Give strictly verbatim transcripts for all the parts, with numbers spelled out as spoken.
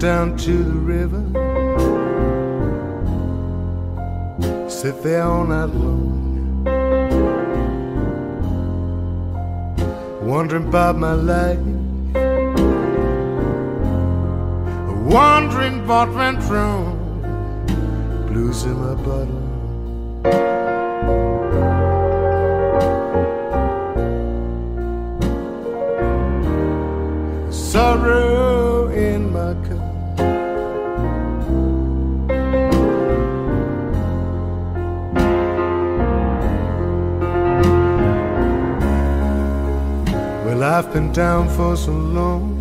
down to the river, sit there all night long, wondering about my life, wondering what went wrong. Blues in my bottle. Sorrow in my cup. Well, I've been down for so long,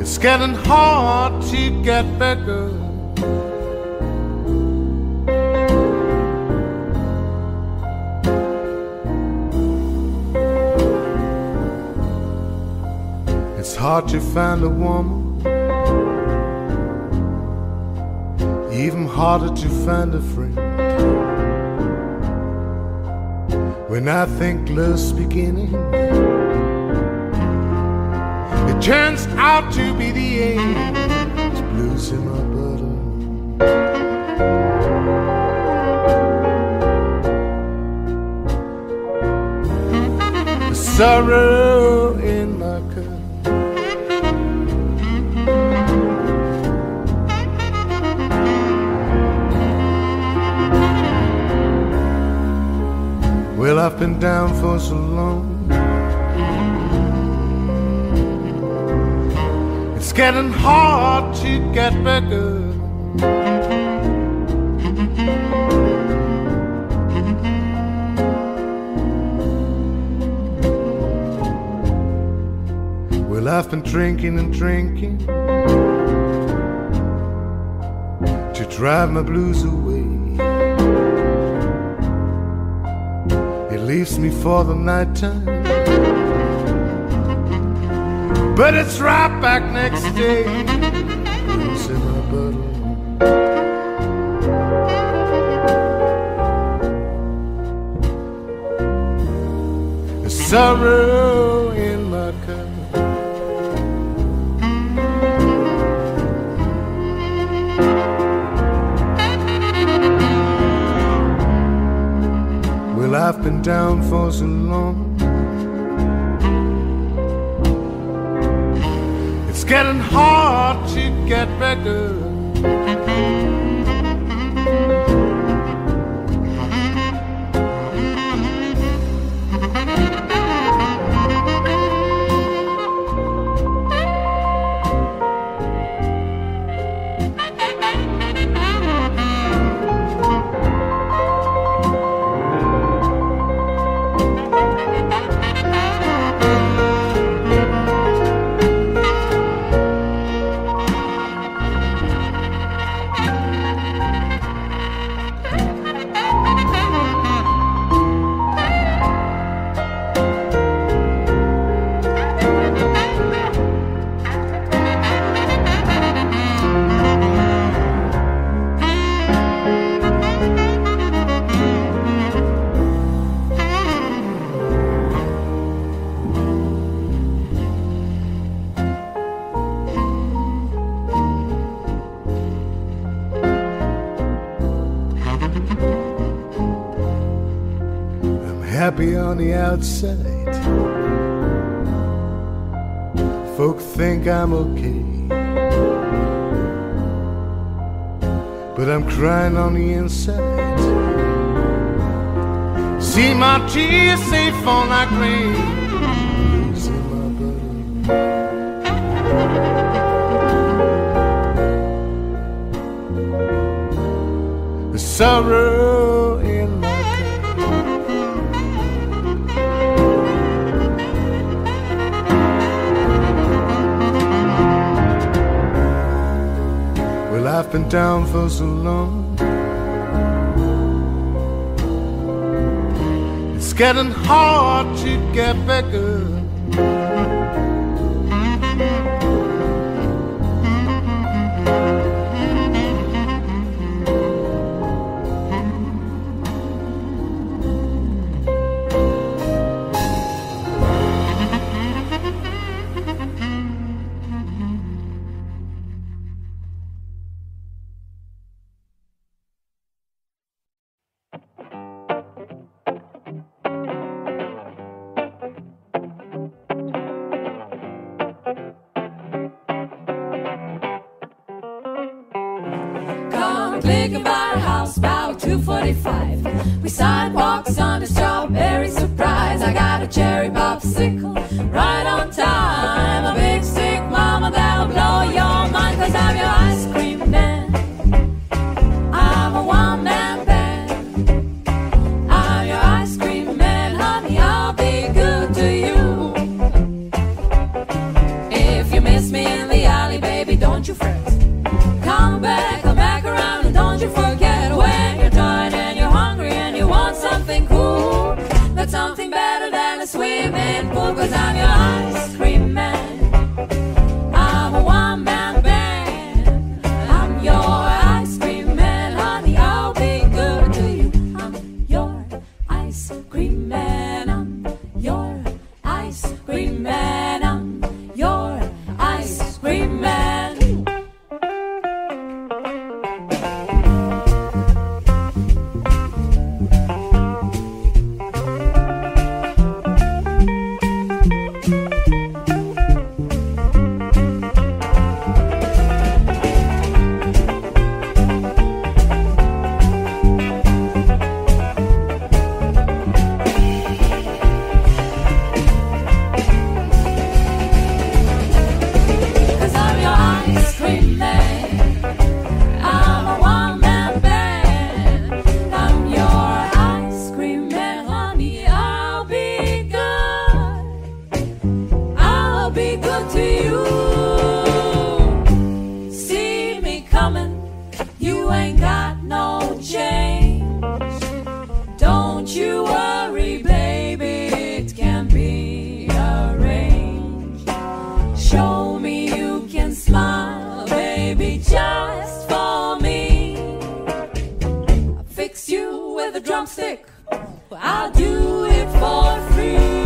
it's getting hard to get better. It's hard to find a woman, even harder to find a friend. When I think love's beginning, it turns out to be the end. It's blues in my bottle. Sorrow in my cup. Well, I've been down for so long, it's getting hard to get better. Well, I've been drinking and drinking to drive my blues away. It leaves me for the night time, but it's right back next day. Blues in my bottle. There's sorrow in my cup. Well, I've been down for so long, it's getting hard to get better. Happy on the outside, folk think I'm okay, but I'm crying on the inside. See my tears they fall like rain. Blues in my bottle. The sorrow in my cup. I've been down for so long, it's getting hard to get better. a pig and bought a house, about two forty-five. We sidewalks on the strawberry surprise. I got a cherry popsicle right on time. A big stick, mama, that'll blow your mind, 'cause I'm your ice cream man. I'm a one-man band. I'm your ice cream man, honey, I'll be good to you. If you miss me in the alley, baby, don't you fret. Come back, come back around, and don't you forget, when you're tired and you're hungry and you want something cool, that's something better than a swimming pool, 'cause I'm your ice cream man. I'm a one-man band. I'm your ice cream man, honey, I'll be good to you. I'm your ice cream man. I'm your ice cream man. I'm your ice cream man. Drumstick, I'll do it for free.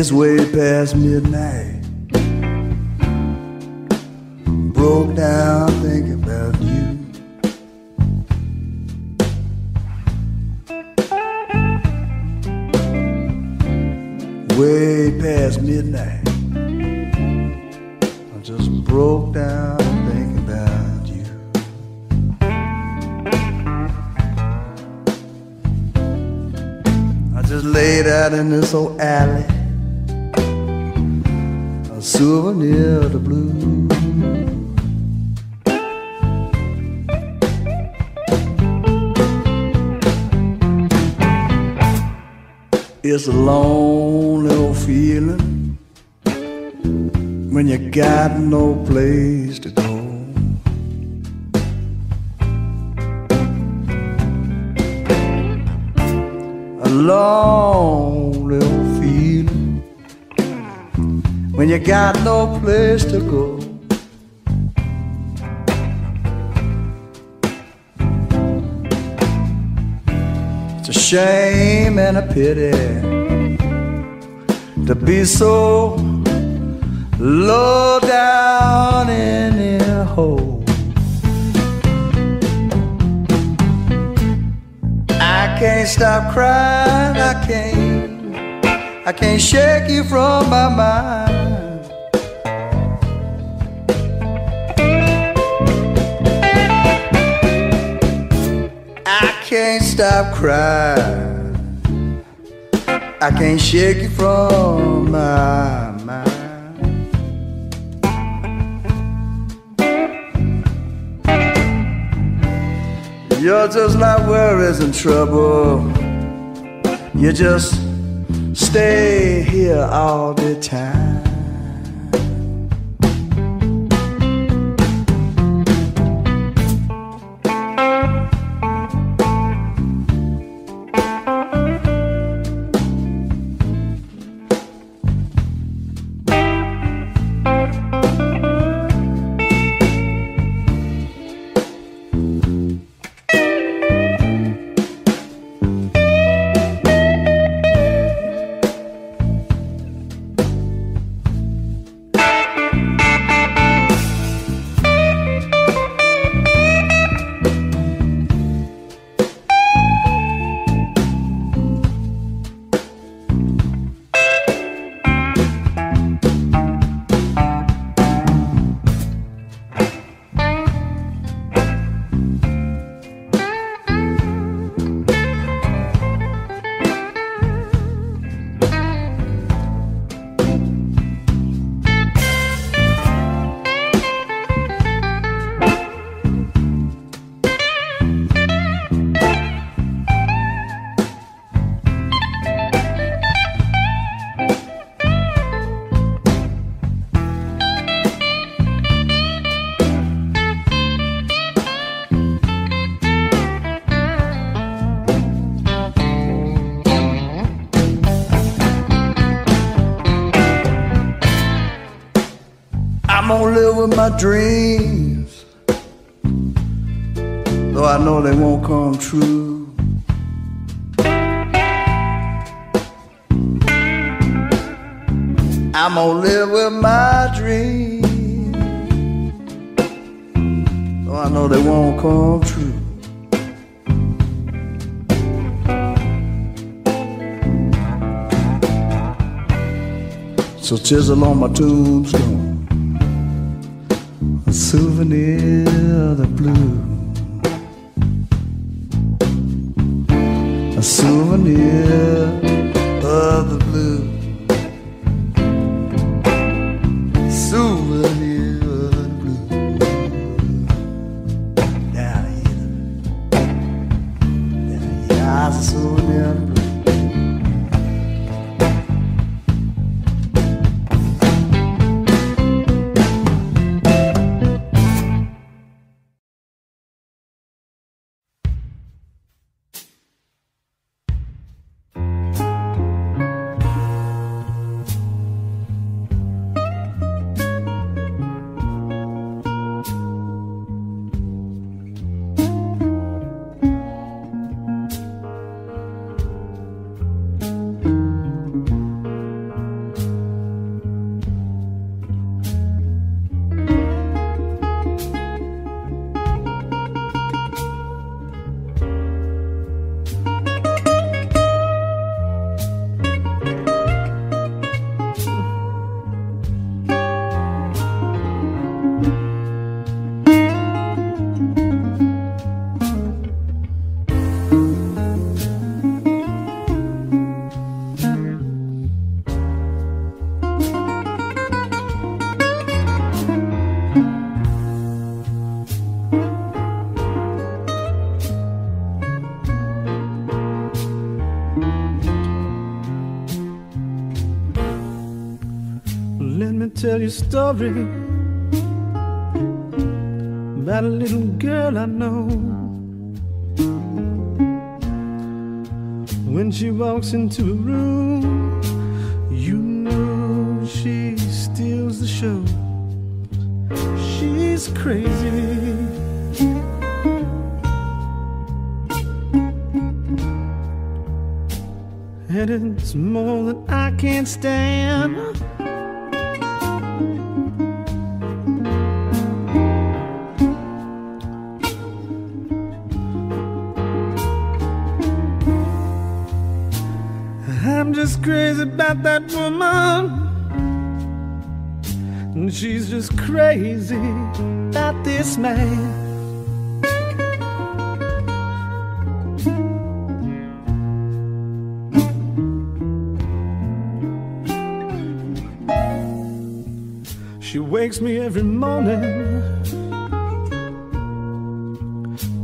It's way past midnight. Broke down thinking about you. Way past midnight. I just broke down thinking about you. I just laid out in this old alley, souvenir of the blues. It's a lonely old feeling when you got no place to go. A lonely old feeling when you got no place to go. It's a shame and a pity to be so low down in a hole. I can't stop crying, I can't, I can't shake you from my mind. can't stop crying. I can't shake you from my mind. You're just not worries and trouble. You just stay here all the time. I'm gonna live with my dreams, though I know they won't come true. I'm gonna live with my dreams, though I know they won't come true. So chisel on my tombstone, souvenir of the blue, a souvenir of the blue, a souvenir of the blue. Down here, down here, a souvenir of the blue. Tell you a story about a little girl I know. When she walks into a room, you know she steals the show. She's crazy. And it's more than I can stand. Crazy about that woman, and she's just crazy about this man. wakes me every morning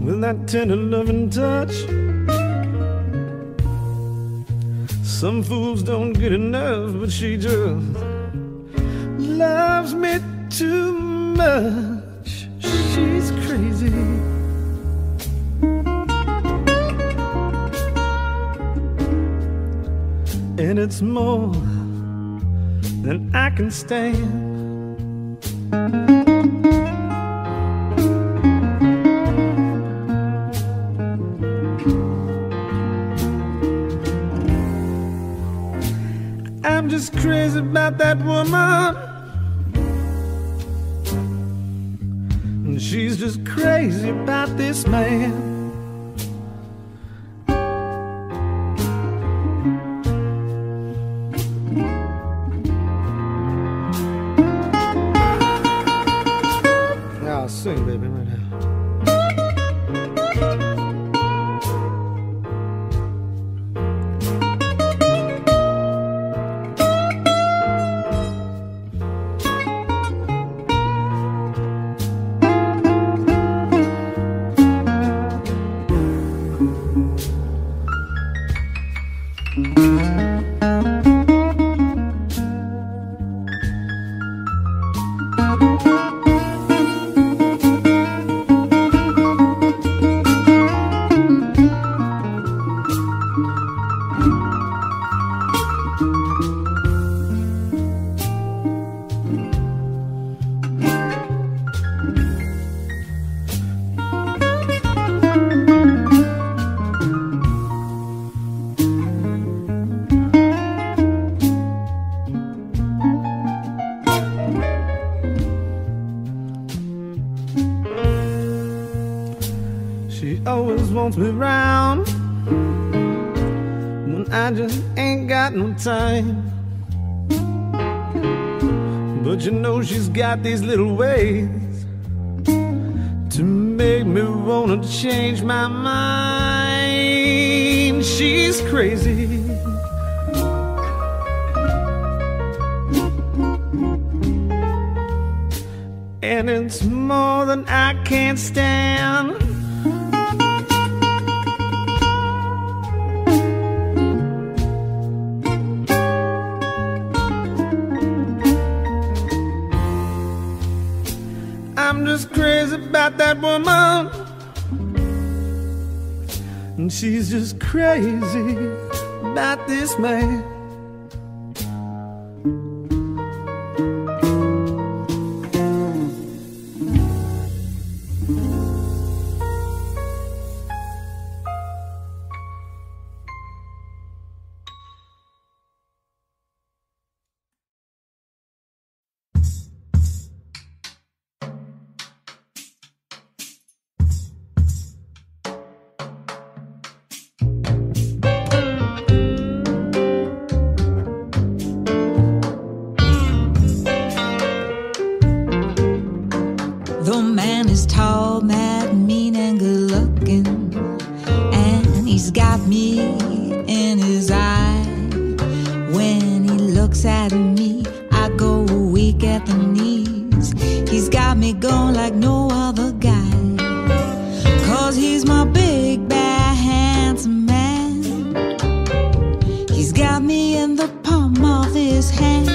with that tender loving touch. Some fools don't get enough, but she just loves me too much. She's crazy. And it's more than I can stand. I'm just crazy about that woman, and she's just crazy about this man. Sing, baby, right now. She always wants me round when I just ain't got no time. But you know she's got these little ways to make me wanna change my mind. She's crazy. And it's more than I can stand. I'm just crazy about that woman, and she's just crazy about this man. Though man is tall, mad, mean, and good looking, and he's got me in his eye. When he looks at me, I go weak at the knees. He's got me going like no other guy, 'cause he's my big, bad, handsome man. He's got me in the palm of his hand.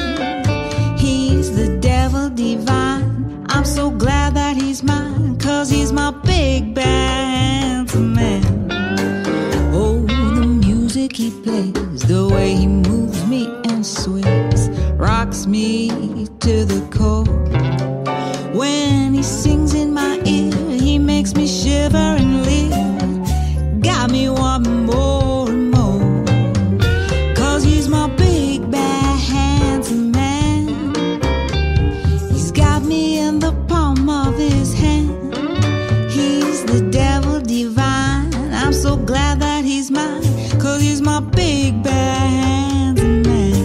He's the devil divine. I'm so glad that he's mine, 'cause he's my big bad handsome man. Oh, the music he plays, the way he moves me and sways, rocks me to the core. When he sings in my ear, he makes me shiver and leer. Got me wanting more and more, 'cause he's my big bad handsome man. So glad that he's mine, 'cause he's my big bad handsome man.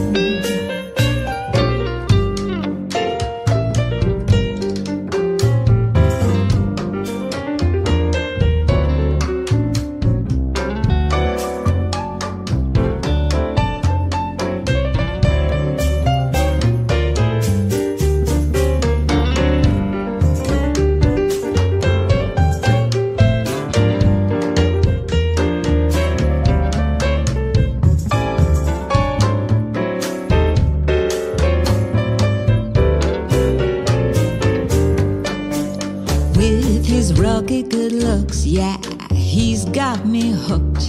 lucky good looks, yeah. He's got me hooked,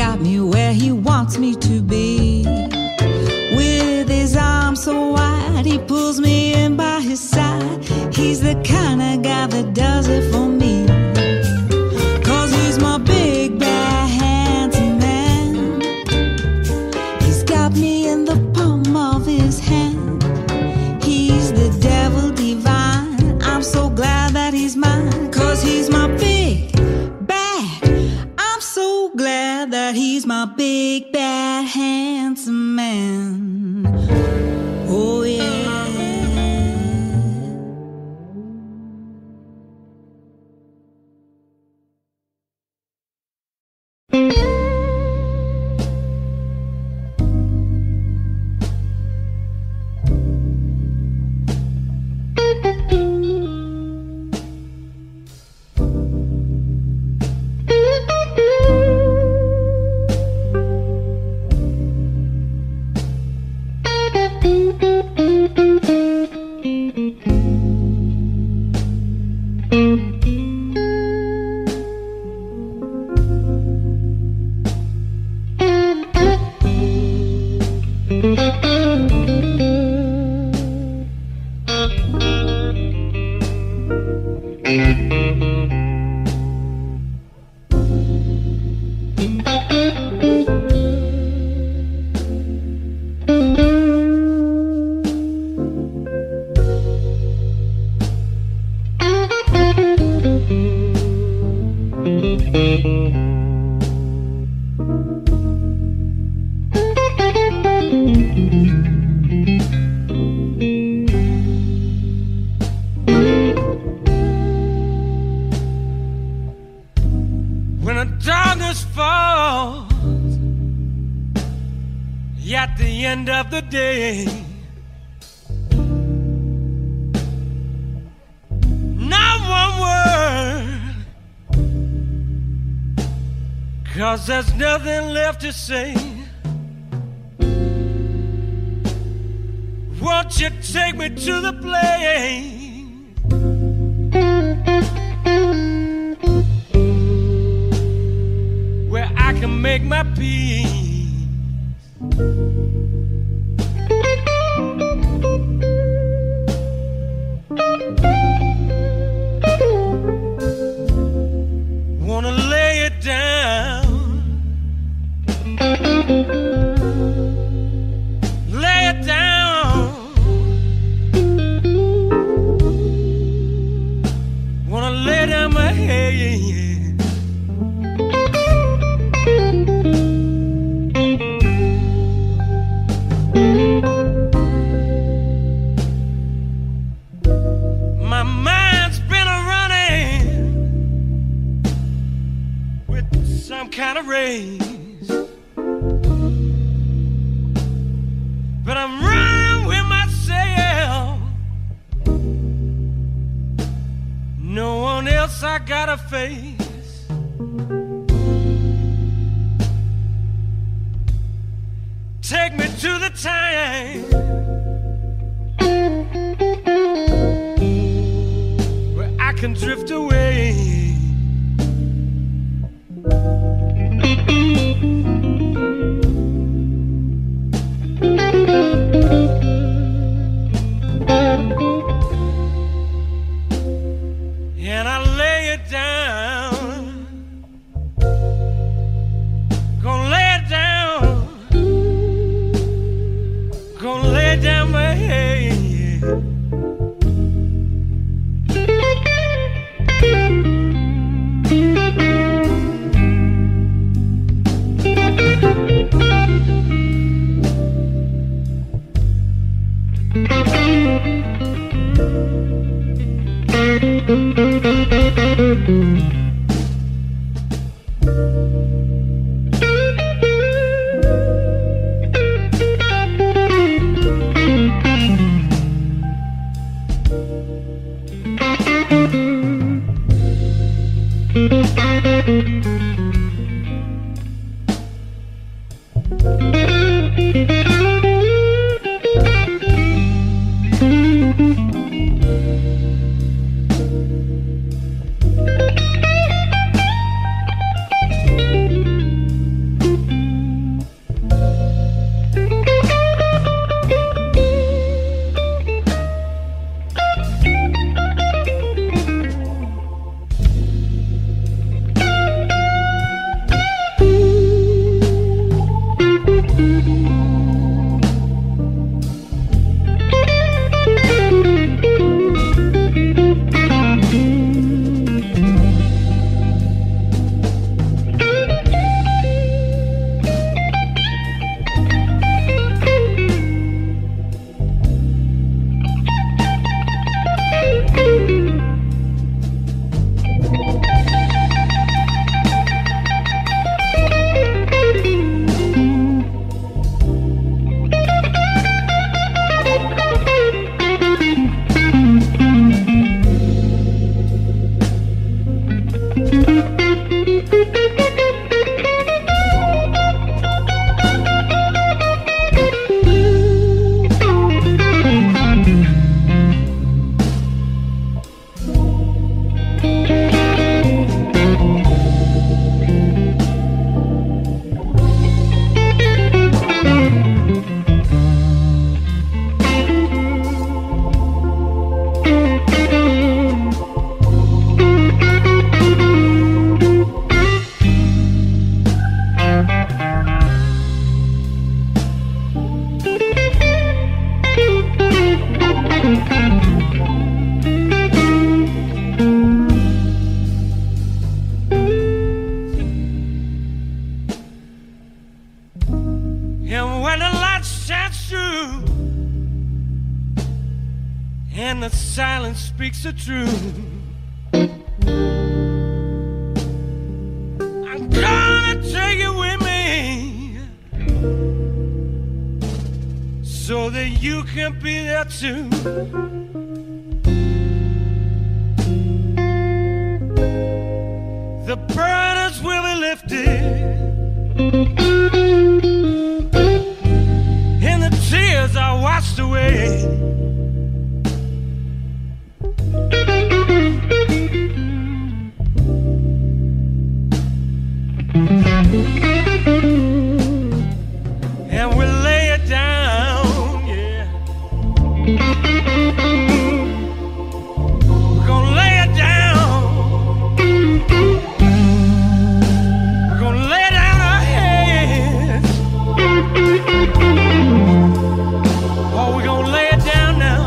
got me where he wants me to be. With his arms so wide, he pulls me in by his side. He's the kind of guy that does it for me. Cause he's my big bad handsome man. He's got me in the palm of his hand. He's the devil divine. I'm so glad that he's mine. Cause he's my big bad. I'm so glad that he's my big bad handsome man. Oh yeah. There's nothing left to say. Won't you take me to the plane? Where I can make my peace. Wanna lay it down. Lay it down. Wanna lay down my head. My mind's been a-running with some kind of rain. But I'm running with myself. No one else I gotta face. Take me to the time where I can drift away. And I lay it down. Gonna lay it down. Gonna lay down my head. Mm-hmm. Thank you. speaks the truth. I'm gonna take it with me so that you can be there too. The burdens will be lifted and the tears are washed away. And we'll lay it down, yeah. We're gonna lay it down. We're gonna lay down our heads. Oh, we're gonna lay it down now.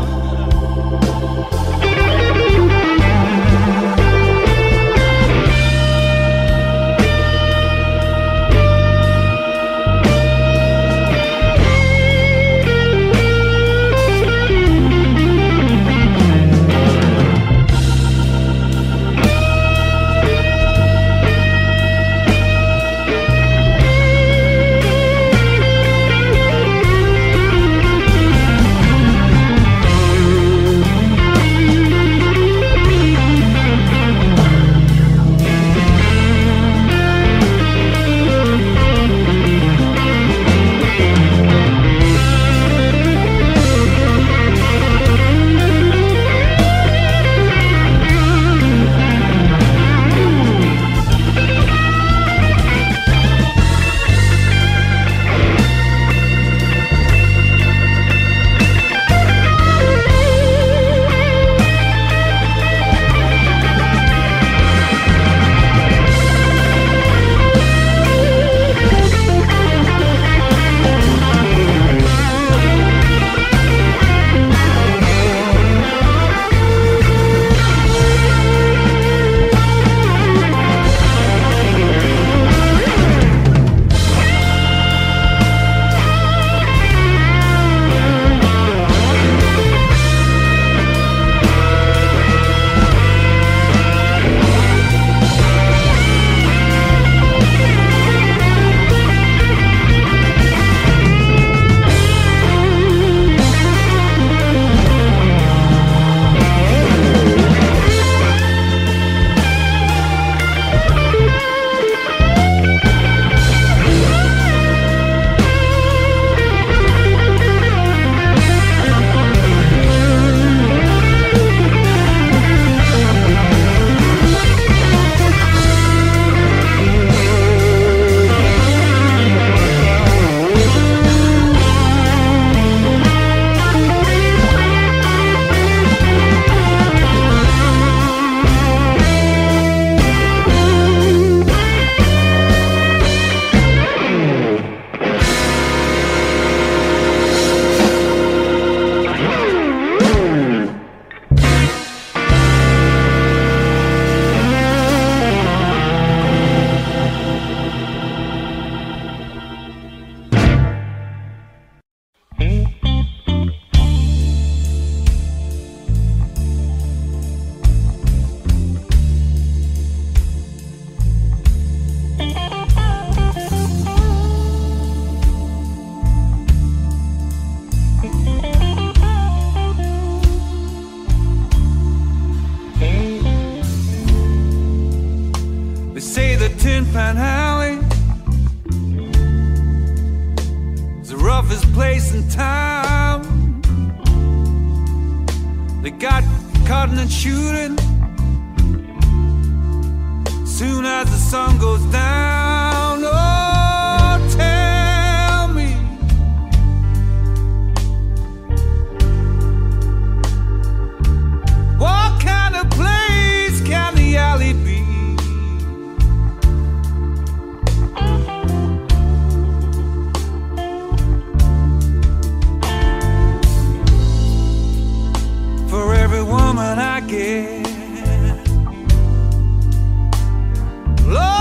Lord,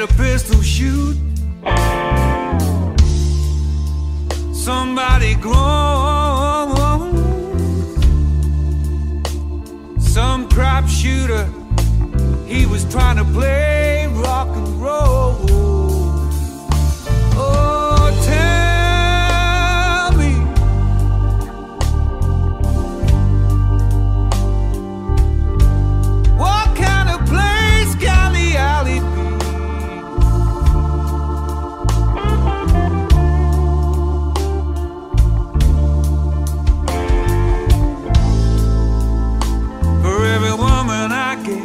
let a pistol shoot. Somebody grown. Some crap shooter, he was trying to play rock and roll. Oh, tell me, what kind of place can the alley be? For every woman I get,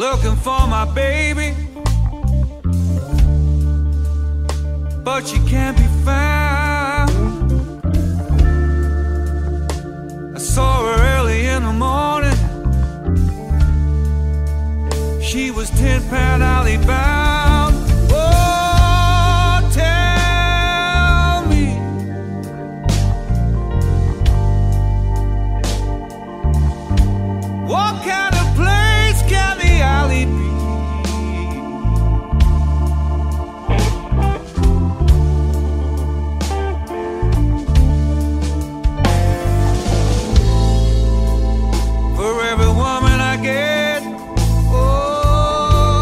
looking for my baby, but she can't be found. I saw her early in the morning. She was ten pound alley bound. Oh, tell me, what kind every woman I get, oh.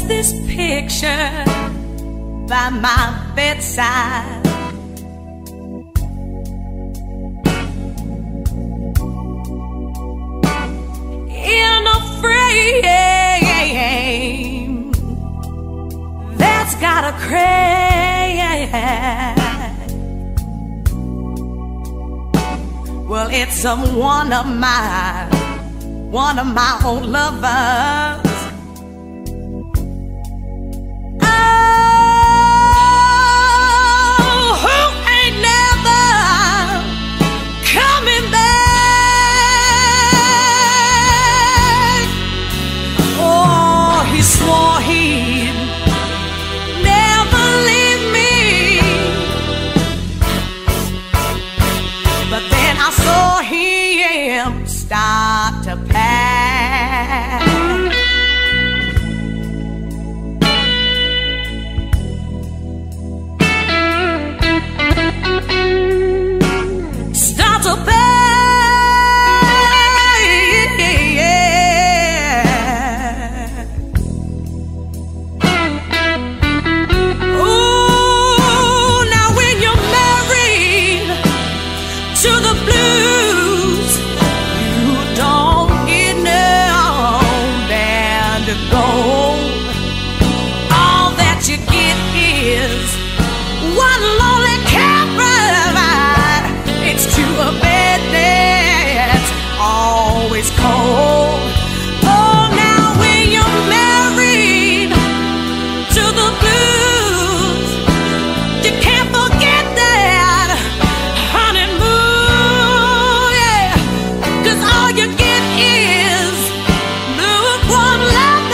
was this picture by my bedside? In a frame that's got a crack. Well, it's a one of my, one of my old lovers. Start to pass. Start to pass. Ooh, now when you're married to the blues, all that you get is one lonely cab ride. It's to a bed that's always cold. Oh, now when you're married to the blues, you can't forget that honeymoon, yeah. 'Cause all you get is blue from love.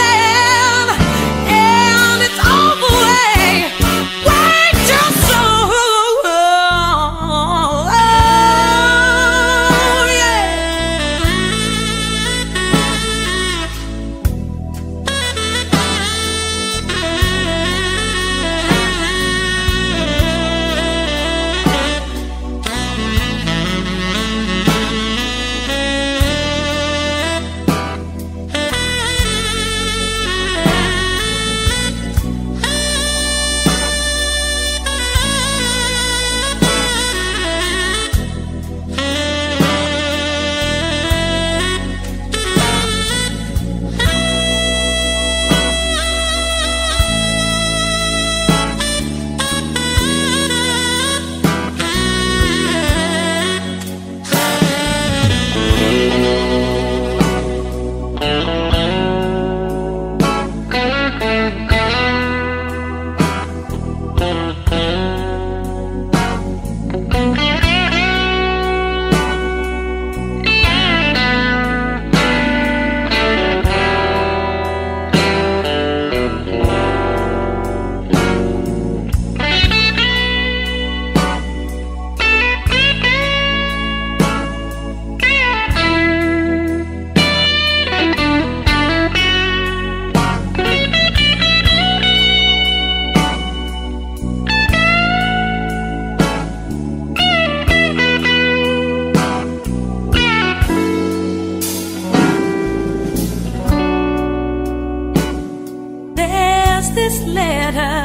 This letter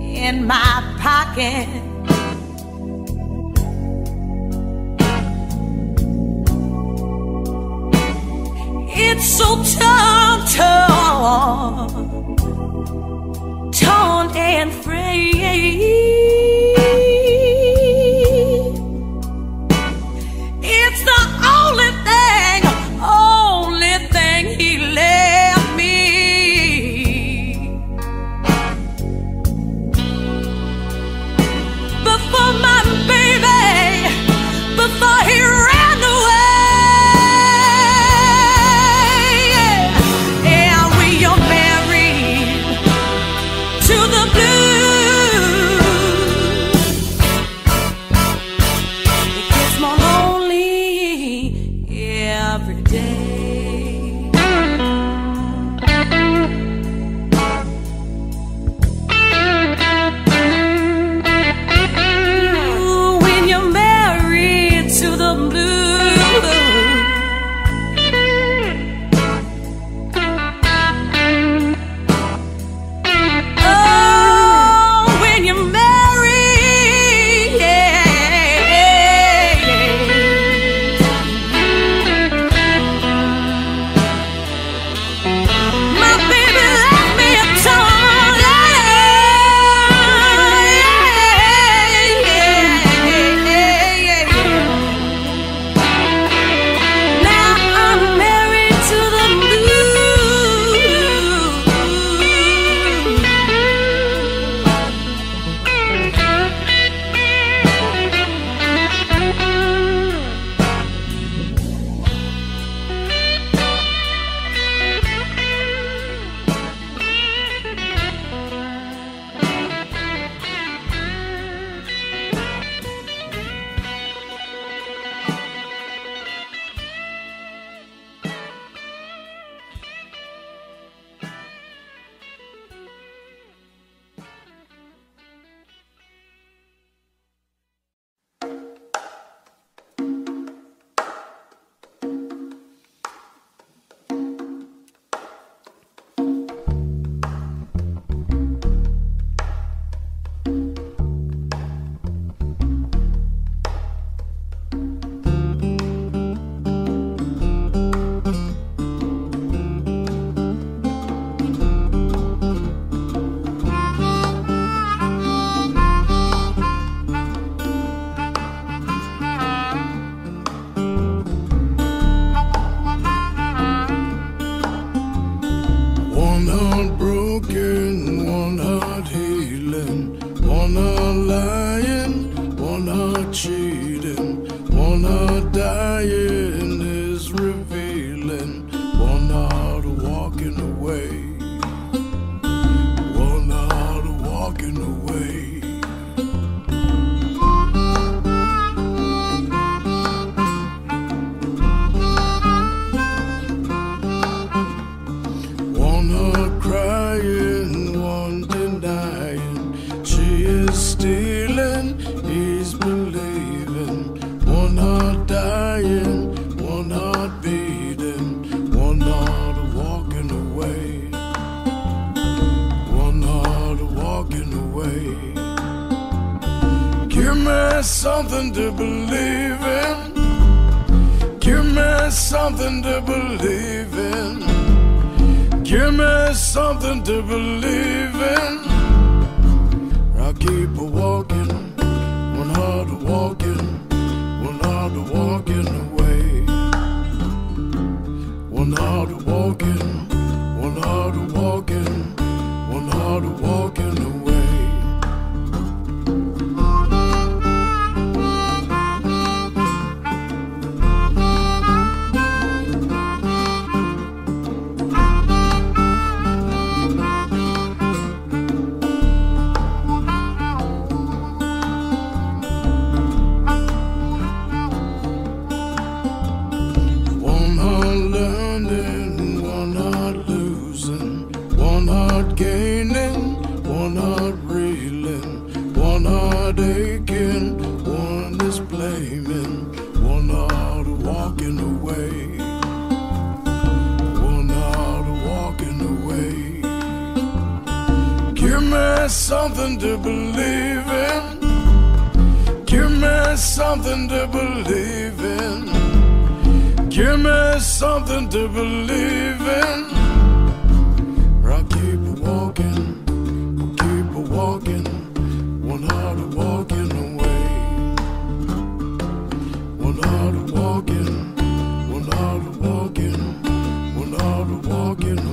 in my pocket, it's so torn, torn, torn and frayed. It's the only thing, only thing he left. walking away. One hour walking away. One crying, one dying. She is stealing, he's believing. One heart dying, one heart beating, one heart walking away, one heart walking away. Give me something to believe in. Give me something to believe in. Give me something to believe in. I keep a walking, one heart a walking, one heart a walking away. One heart a walking, one heart a walking, one heart a walking away. Gaining, one heart reeling, one heart aching, one is blaming, one heart walking away, one heart walking away. Give me something to believe in. Give me something to believe in. Give me something to believe in. Walking, keep a walking, one heart a walking away. One heart a walking, one heart a walking, one heart a walking away.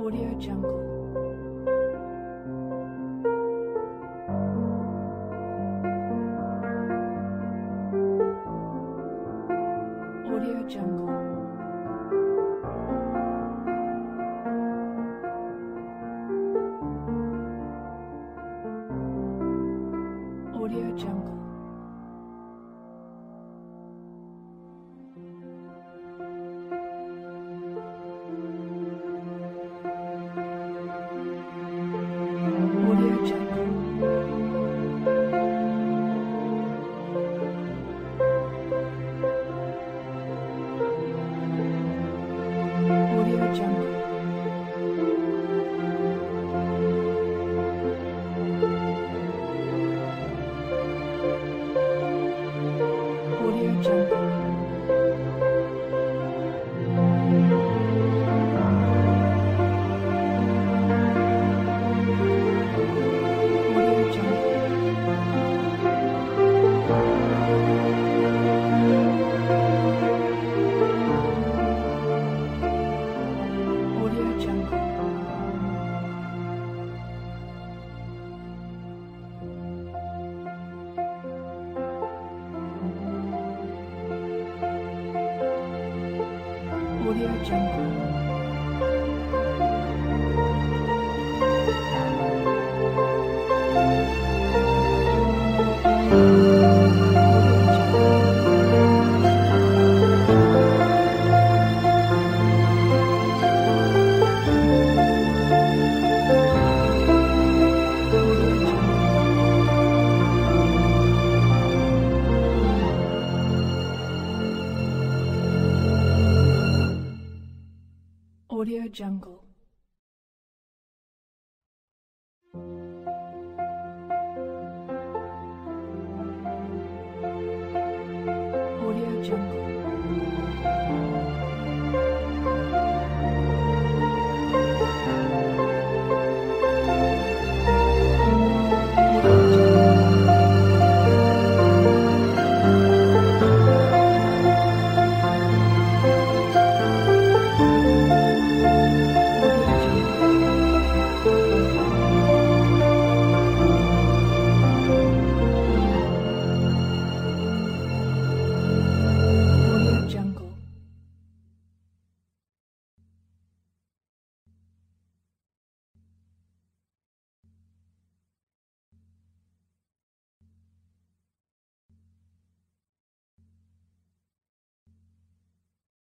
Audio Jungle. Audio Jungle. Audio Jungle. Jungle. Audio Jungle. Audio Jungle. Audio Jungle.